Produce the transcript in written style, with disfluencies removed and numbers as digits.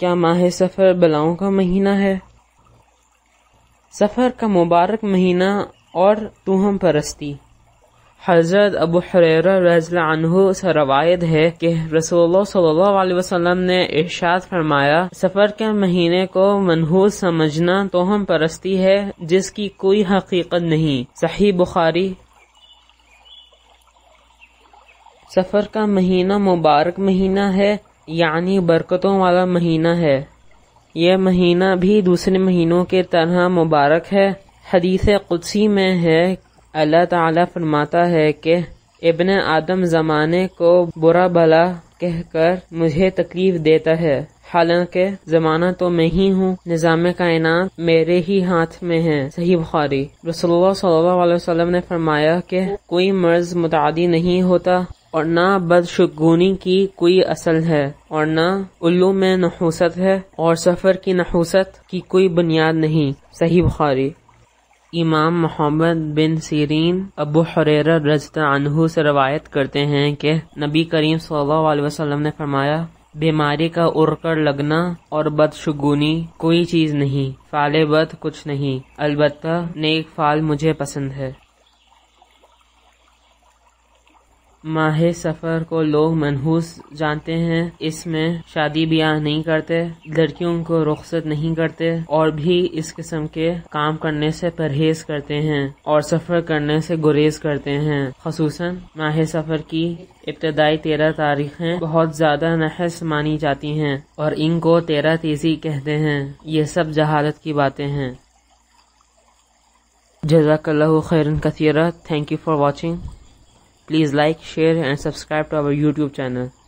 क्या माह सफ़र बलाओं का महीना है? सफ़र का मुबारक महीना और तूहम परस्ती। हज़रत अबू हुरैरा रज़ियल्लाहु अन्हु से रवायत है कि रसूलुल्लाह सल्लल्लाहु अलैहि वसल्लम ने इरशाद फरमाया, सफ़र के महीने को मनहूस समझना तोहम परस्ती है जिसकी कोई हकीकत नहीं। सही बुखारी। सफ़र का महीना मुबारक महीना है, यानी बरकतों वाला महीना है। यह महीना भी दूसरे महीनों के तरह मुबारक है। हदीसे कुदसी में है, अल्लाह ताला फरमाता है कि इब्ने आदम ज़माने को बुरा भला कहकर मुझे तकलीफ देता है, हालांकि ज़माना तो मैं ही हूँ, निज़ामे कायनात मेरे ही हाथ में है। सही बुखारी। रसूलुल्लाह सल्लल्लाहु अलैहि वसल्लम ने फरमाया कि कोई मर्ज मुतादी नहीं होता और ना बदशगुनी की कोई असल है और ना उल्लू में नहूसत है और सफ़र की नहूसत की कोई बुनियाद नहीं। सही बुखारी। इमाम Muhammad bin Sirin Abu Hurairah रज़ियल्लाहु अन्हु से रवायत करते हैं कि नबी करीम सल्लल्लाहु अलैहि वसल्लम ने फरमाया, बीमारी का उड़कर लगना और बदशगुनी कोई चीज़ नहीं, फाले बद कुछ नहीं, अलबत्ता नेक फाल मुझे पसंद है। माहे सफ़र को लोग मनहूस जानते हैं, इसमें शादी ब्याह नहीं करते, लड़कियों को रुखसत नहीं करते और भी इस किस्म के काम करने से परहेज करते हैं और सफ़र करने से गुरेज करते हैं। खसूसन माहे सफ़र की इब्तदाई 13 तारीखें बहुत ज़्यादा नहस मानी जाती हैं और इनको 13 तेज़ी कहते हैं। ये सब जहालत की बातें हैं। जज़ाकल्लाहु खैरन कसीरा। Thank you for watching. Please like, share and subscribe to our YouTube channel.